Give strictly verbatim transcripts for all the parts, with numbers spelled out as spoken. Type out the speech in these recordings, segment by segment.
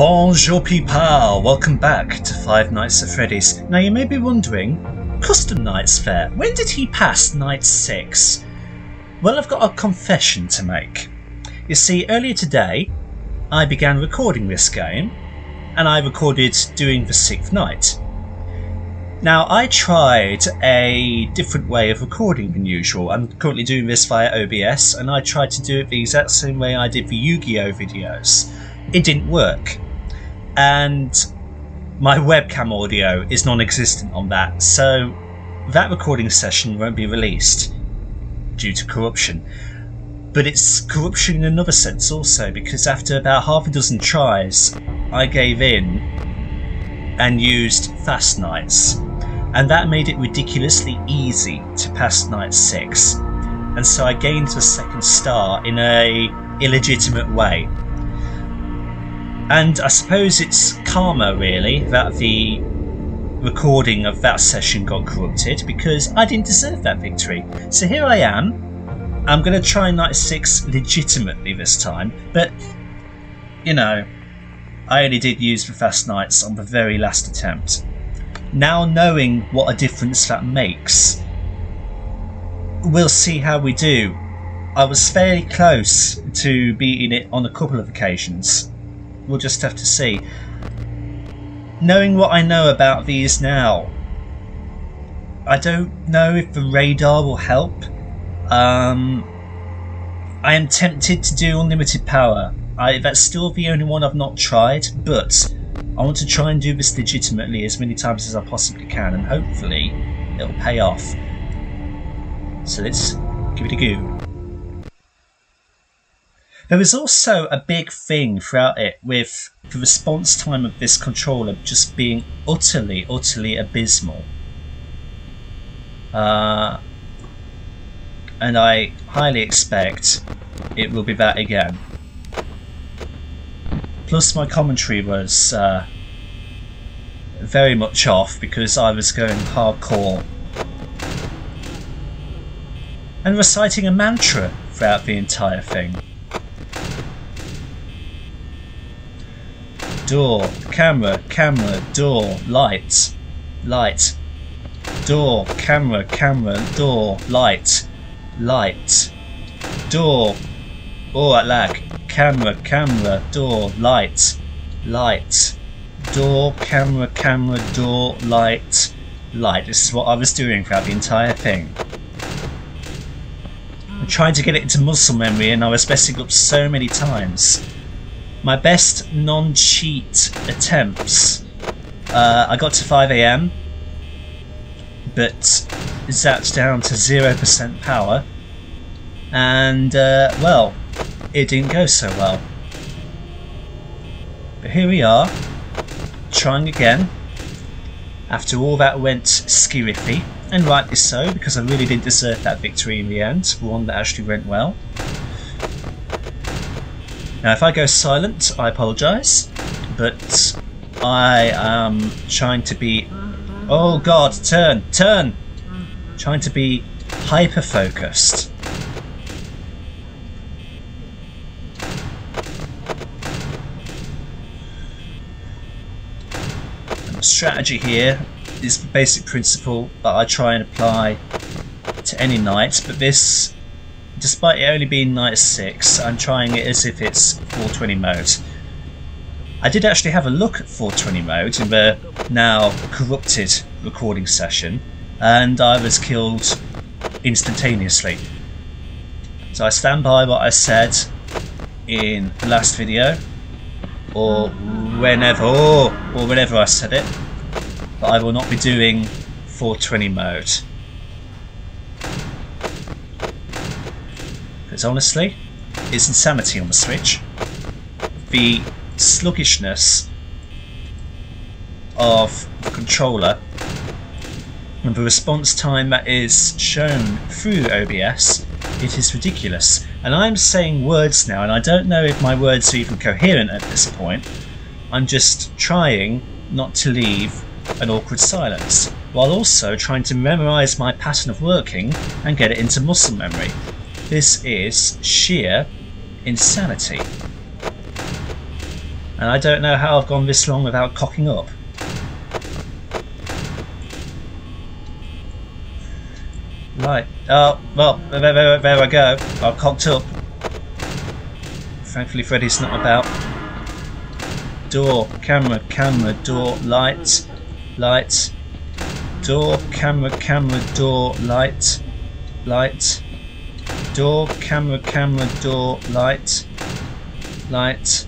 Bonjour people, welcome back to Five Nights at Freddy's. Now you may be wondering, Custom Nights Fair, when did he pass night six? Well, I've got a confession to make. You see, earlier today I began recording this game and I recorded doing the sixth night. Now I tried a different way of recording than usual. I'm currently doing this via O B S and I tried to do it the exact same way I did the Yu-Gi-Oh videos. It didn't work. And my webcam audio is non-existent on that, so that recording session won't be released due to corruption. But it's corruption in another sense also, because after about half a dozen tries I gave in and used fast nights, and that made it ridiculously easy to pass night six, and so I gained the second star in a illegitimate way. And I suppose it's karma, really, that the recording of that session got corrupted, because I didn't deserve that victory. So here I am. I'm going to try night six legitimately this time, but, you know, I only did use the fast nights on the very last attempt. Now knowing what a difference that makes, we'll see how we do. I was fairly close to beating it on a couple of occasions. We'll just have to see. Knowing what I know about these now, I don't know if the radar will help. Um, I am tempted to do unlimited power. I, that's still the only one I've not tried, but I want to try and do this legitimately as many times as I possibly can, and hopefully it'll pay off. So let's give it a go. There was also a big thing throughout it with the response time of this controller just being utterly, utterly abysmal. Uh, and I highly expect it will be that again. Plus my commentary was uh, very much off because I was going hardcore and reciting a mantra throughout the entire thing. Door, camera, camera, door, light, light, door, camera, camera, door, light, light, door, oh that lag, camera, camera, door, light, light, door, camera, camera, door, light, light. This is what I was doing throughout the entire thing. I tried to get it into muscle memory and I was messing up so many times. My best non-cheat attempts, uh, I got to five A M, but that's down to zero percent power, and uh, well, it didn't go so well. But here we are, trying again, after all that went skiriffy, and rightly so, because I really didn't deserve that victory in the end, the one that actually went well. Now if I go silent, I apologise, but I am trying to be, oh god, turn, turn, trying to be hyper-focused. And the strategy here is the basic principle that I try and apply to any night, but this, despite it only being night six, I'm trying it as if it's four twenty mode. I did actually have a look at four twenty mode in the now corrupted recording session, and I was killed instantaneously. So I stand by what I said in the last video, or whenever, or, or whenever I said it, but I will not be doing four twenty mode. Because honestly, it's insanity on the Switch. The sluggishness of the controller and the response time that is shown through O B S, it is ridiculous. And I'm saying words now, and I don't know if my words are even coherent at this point. I'm just trying not to leave an awkward silence, while also trying to memorise my pattern of working and get it into muscle memory. This is sheer insanity. And I don't know how I've gone this long without cocking up. Right. Oh, well, there, there, there I go. I've cocked up. Thankfully Freddy's not about. Door, camera, camera, door, lights, lights. Door, camera, camera, door, lights, lights. Door, camera, camera, door, lights, lights.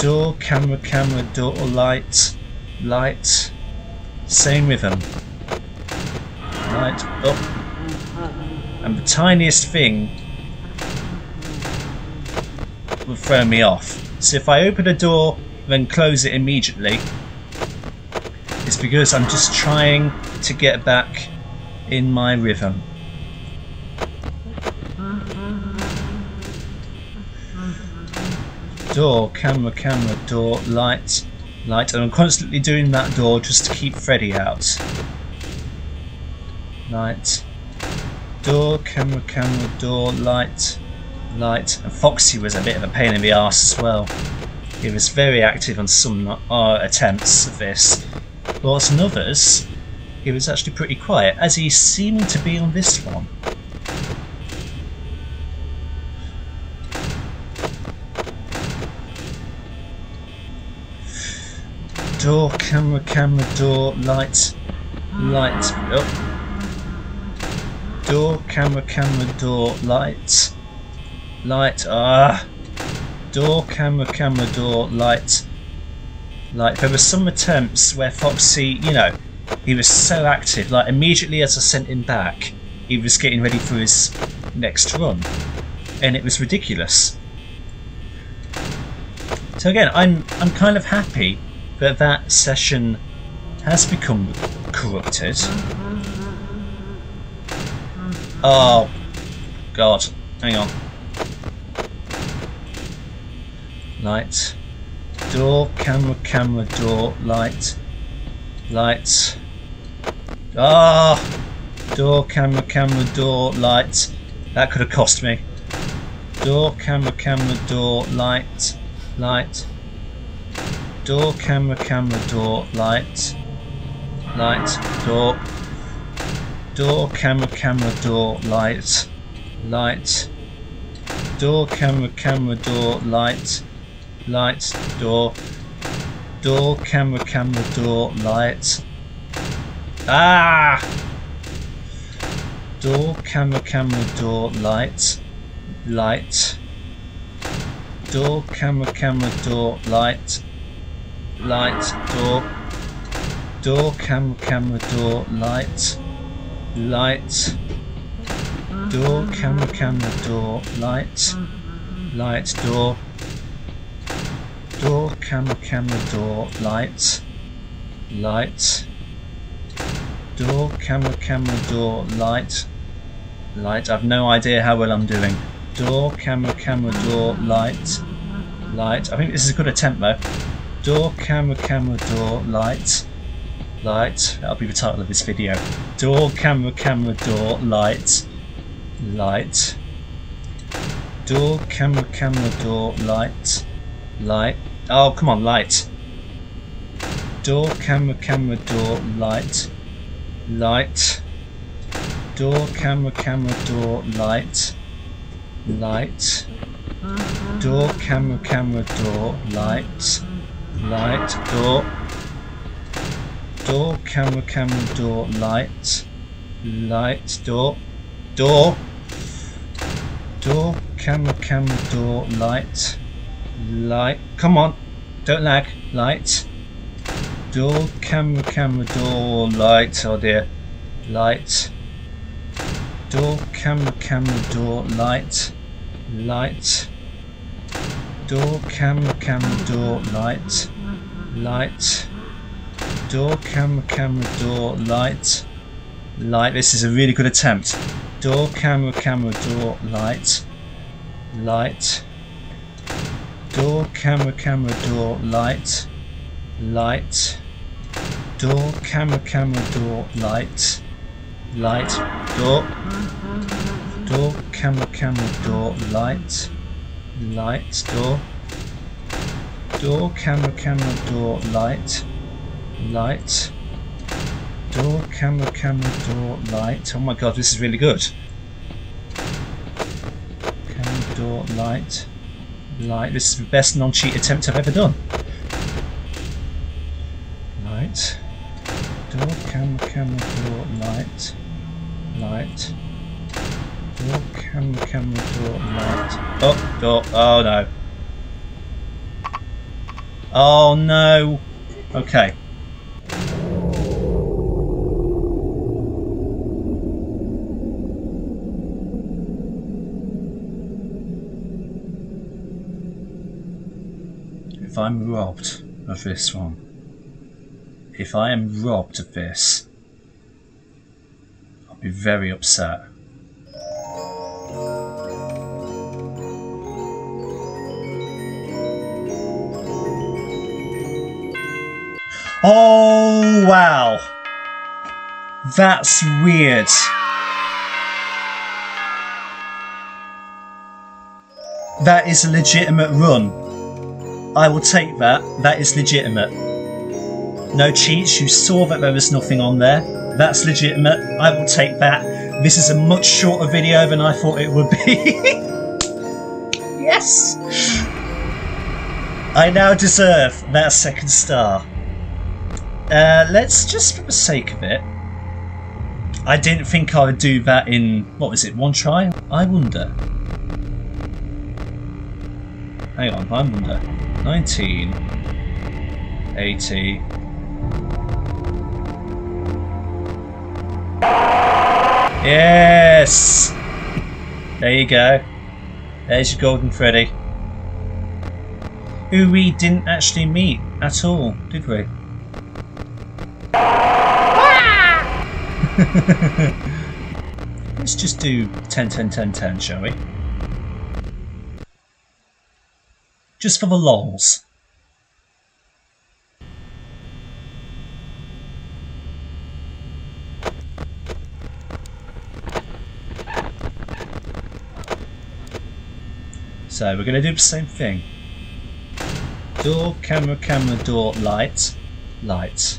Door, camera, camera, door, lights, lights. Same rhythm. Light up. And the tiniest thing will throw me off. So if I open a door, then close it immediately, it's because I'm just trying to get back in my rhythm. Door, camera, camera, door, light, light, and I'm constantly doing that door just to keep Freddy out. Light, door, camera, camera, door, light, light, and Foxy was a bit of a pain in the arse as well. He was very active on some uh, attempts of this, whilst in others he was actually pretty quiet, as he seemed to be on this one. Door, camera, camera, door, light, light, oh. Door, camera, camera, door, light, light, ah. Door, camera, camera, door, light, light. There were some attempts where Foxy, you know, he was so active, like immediately as I sent him back, he was getting ready for his next run. And it was ridiculous. So again, I'm I'm kind of happy that that session has become corrupted. Oh god, hang on. Light, door, camera, camera, door, light, light. Ah, oh, door, camera, camera, door, light. That could have cost me. Door, camera, camera, door, light, light. Door, camera, camera, door, light, light, door. Door, camera, camera, door, light, light. Door, camera, camera, door, light, light, door. Door, camera, camera, door, light. Ah! Door, camera, camera, door, light, light. Door, camera, camera, door, light. Light, door, door, camera, camera, door, light, light, door, camera, camera, door, light, light, door, door, camera, camera, door, light, light, door, camera, camera, door, light, light. I've no idea how well I'm doing. Door, camera, camera, door, light, light. I think this is a good attempt though. Door, camera, camera, door, light, light. That'll be the title of this video. Door, camera, camera, door, light, light. Door, camera, camera, door, light, light. Oh, come on, light. Door, camera, camera, door, light, light. Door, camera, camera, door, light, light. Door, camera, camera, door, light. Light, door, door, camera, camera, door, light, light, door, door, door, camera, camera, door, light, light, come on, don't lag, light, door, camera, camera, door, light, oh dear, light, door, camera, camera, door, light, light, door, camera, camera, door, light, light. Door, camera, camera, door, light, light. This is a really good attempt. Door, camera, camera, door, light, light. Door, camera, camera, door, light, light. Door, camera, camera, door, light, light. Door, door, camera, camera, door, light, light. Door, Door, camera, camera, door, light, light, door, camera, camera, door, light. Oh my god, this is really good. Camera, door, light, light. This is the best non-cheat attempt I've ever done. Light, door, camera, camera, door, light, light, door, camera, camera, door, light. Oh, door, oh no. Oh no! Okay. If I'm robbed of this one, if I am robbed of this, I'll be very upset. Oh wow, that's weird. That is a legitimate run. I will take that. That is legitimate. No cheats. You saw that there was nothing on there. That's legitimate. I will take that. This is a much shorter video than I thought it would be. Yes, I now deserve that second star. Uh, let's just, for the sake of it, I didn't think I would do that in, what was it, one try? I wonder. Hang on, I wonder. nineteen, eighty. Yes! There you go. There's your Golden Freddy. Who we didn't actually meet at all, did we? Let's just do ten, ten, ten, ten, shall we? Just for the lols. So we're going to do the same thing. Door, camera, camera, door, light, light.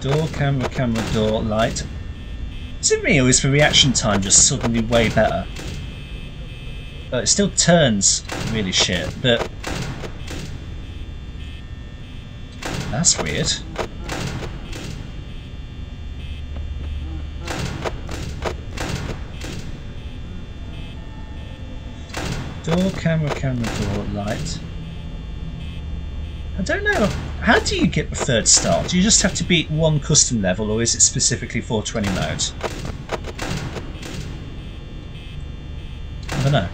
Door, camera, camera, door, light. Is it me or is the reaction time just suddenly way better? Oh, it still turns really shit, but... that's weird. Door, camera, camera, door, light. I don't know. How do you get the third star? Do you just have to beat one custom level, or is it specifically four twenty mode? I don't know.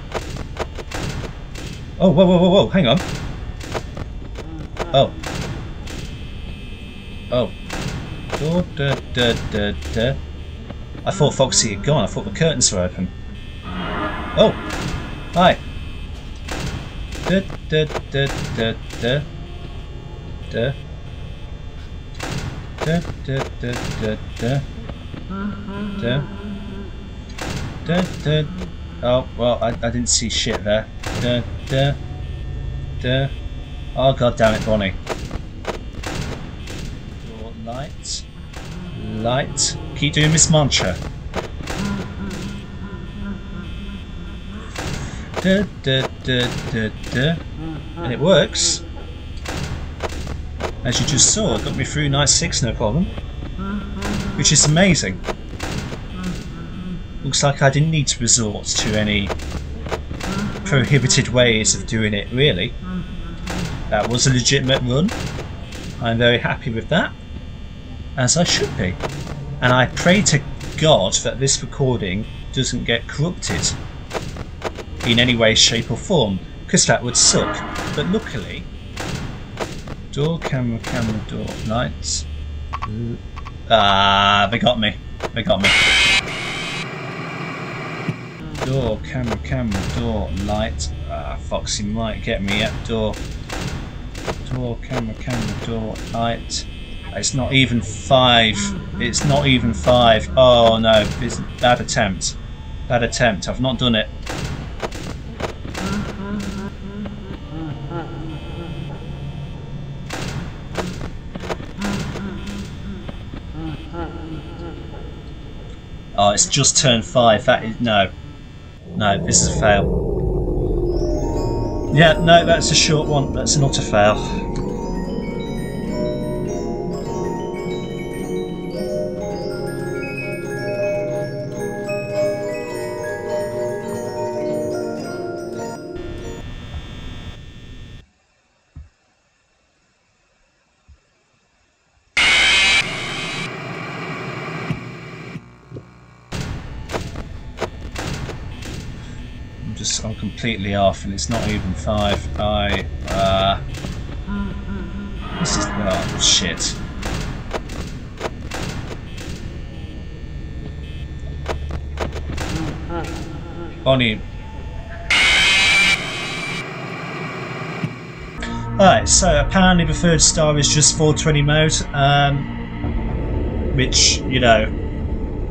Oh, whoa, whoa, whoa, whoa, hang on. Oh. Oh. Door, da, da, da, da. I thought Foxy had gone. I thought the curtains were open. Oh. Hi. Da, da, da, da, da. Da. Da, da, da, da, da. Da. Da, da. Oh, well, I, I didn't see shit there. Da, da, da. Oh, god damn it, Bonnie. Door, light. Light. Keep doing this mantra. Da, da, da, da, da. And it works. As you just saw, it got me through night six, no problem. Which is amazing. Looks like I didn't need to resort to any prohibited ways of doing it, really. That was a legitimate run. I'm very happy with that. As I should be. And I pray to God that this recording doesn't get corrupted in any way, shape or form, because that would suck. But luckily... Door, camera, camera, door, lights. Ah, they got me. They got me. Door, camera, camera, door, light. Ah, Foxy might get me at door. Door, camera, camera, door, light. It's not even five. It's not even five. Oh no, it's bad attempt. Bad attempt. I've not done it. Oh, it's just turn five. That is no. No, this is a fail. Yeah, no, that's a short one. That's an utter fail. I'm completely off, and it's not even five. I, uh... This is... oh, shit. Bonnie. Alright, so apparently the third star is just four twenty mode, um, which, you know,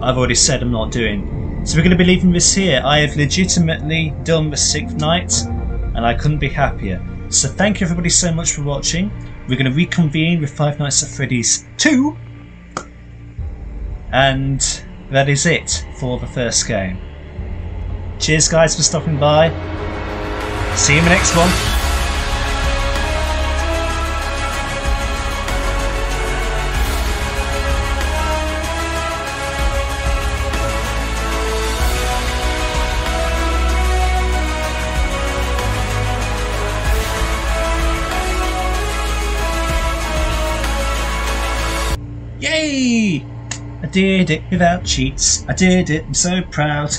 I've already said I'm not doing. So we're going to be leaving this here. I have legitimately done the sixth night and I couldn't be happier. So thank you everybody so much for watching. We're going to reconvene with Five Nights at Freddy's two. And that is it for the first game. Cheers guys for stopping by. See you in the next one. Yay! I did it without cheats. I did it. I'm so proud.